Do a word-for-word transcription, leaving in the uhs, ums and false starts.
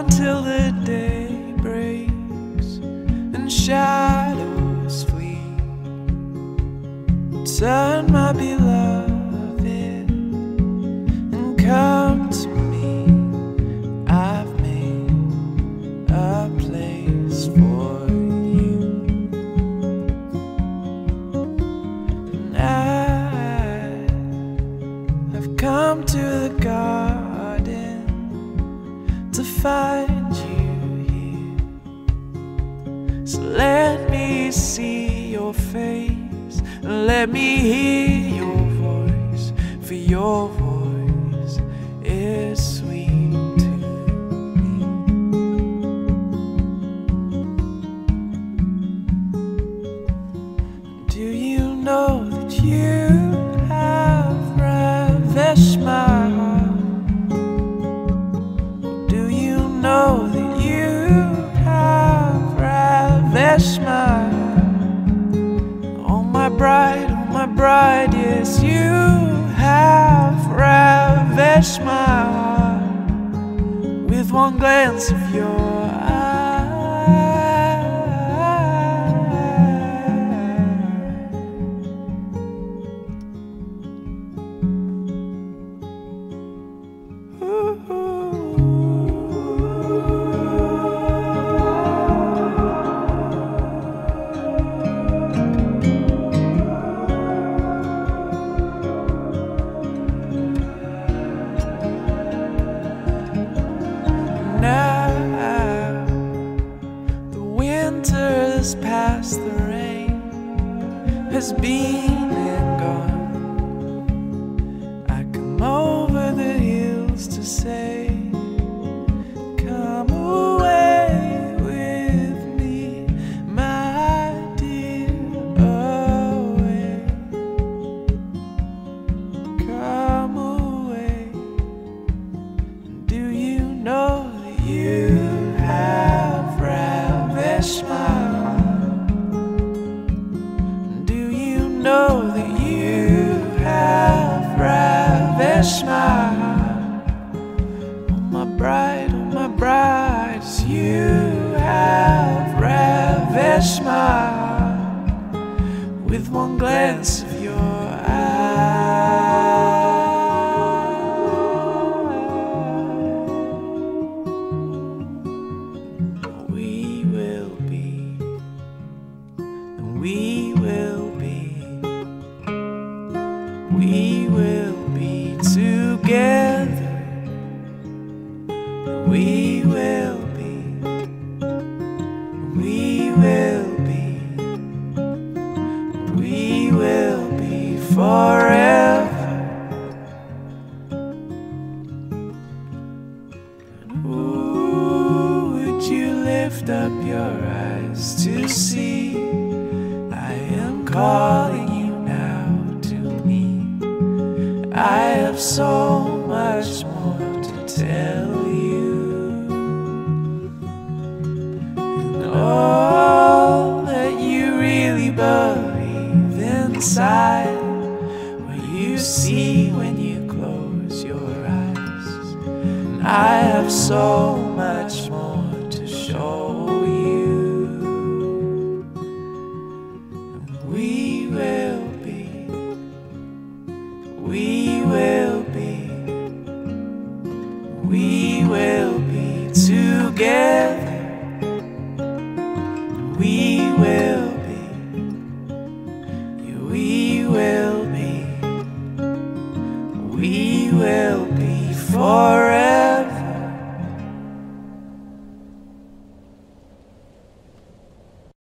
until the day breaks and shadows flee. Turn, my beloved, and come to me. I've made a place for you, and I have come to the garden to find you here. So let me see your face, let me hear your voice, for your voice is sweet to me. Do you know that you have ravished my heart? Know that you have ravished my heart. Oh my bride, oh my bride, yes, you have ravished my heart with one glance of your eye. Ooh, ooh. Past the rain has been and gone. I come over the hills to say, come away with me, my dear, away. Come away. Do you know that you have ravished my heart? Know that you have ravished my heart. Oh my bride, oh my bride, you have ravished my heart with one glance of your eye. We will be, and we will be, we will be together. We will be, we will be, we will be forever. Ooh, would you lift up your eyes to see? I am calling you. I have so much more to tell you, and all that you really believe inside, what you see when you close your eyes. And I have so much more to show you. And we will be, we We will be together. We will be, we will be, we will be forever.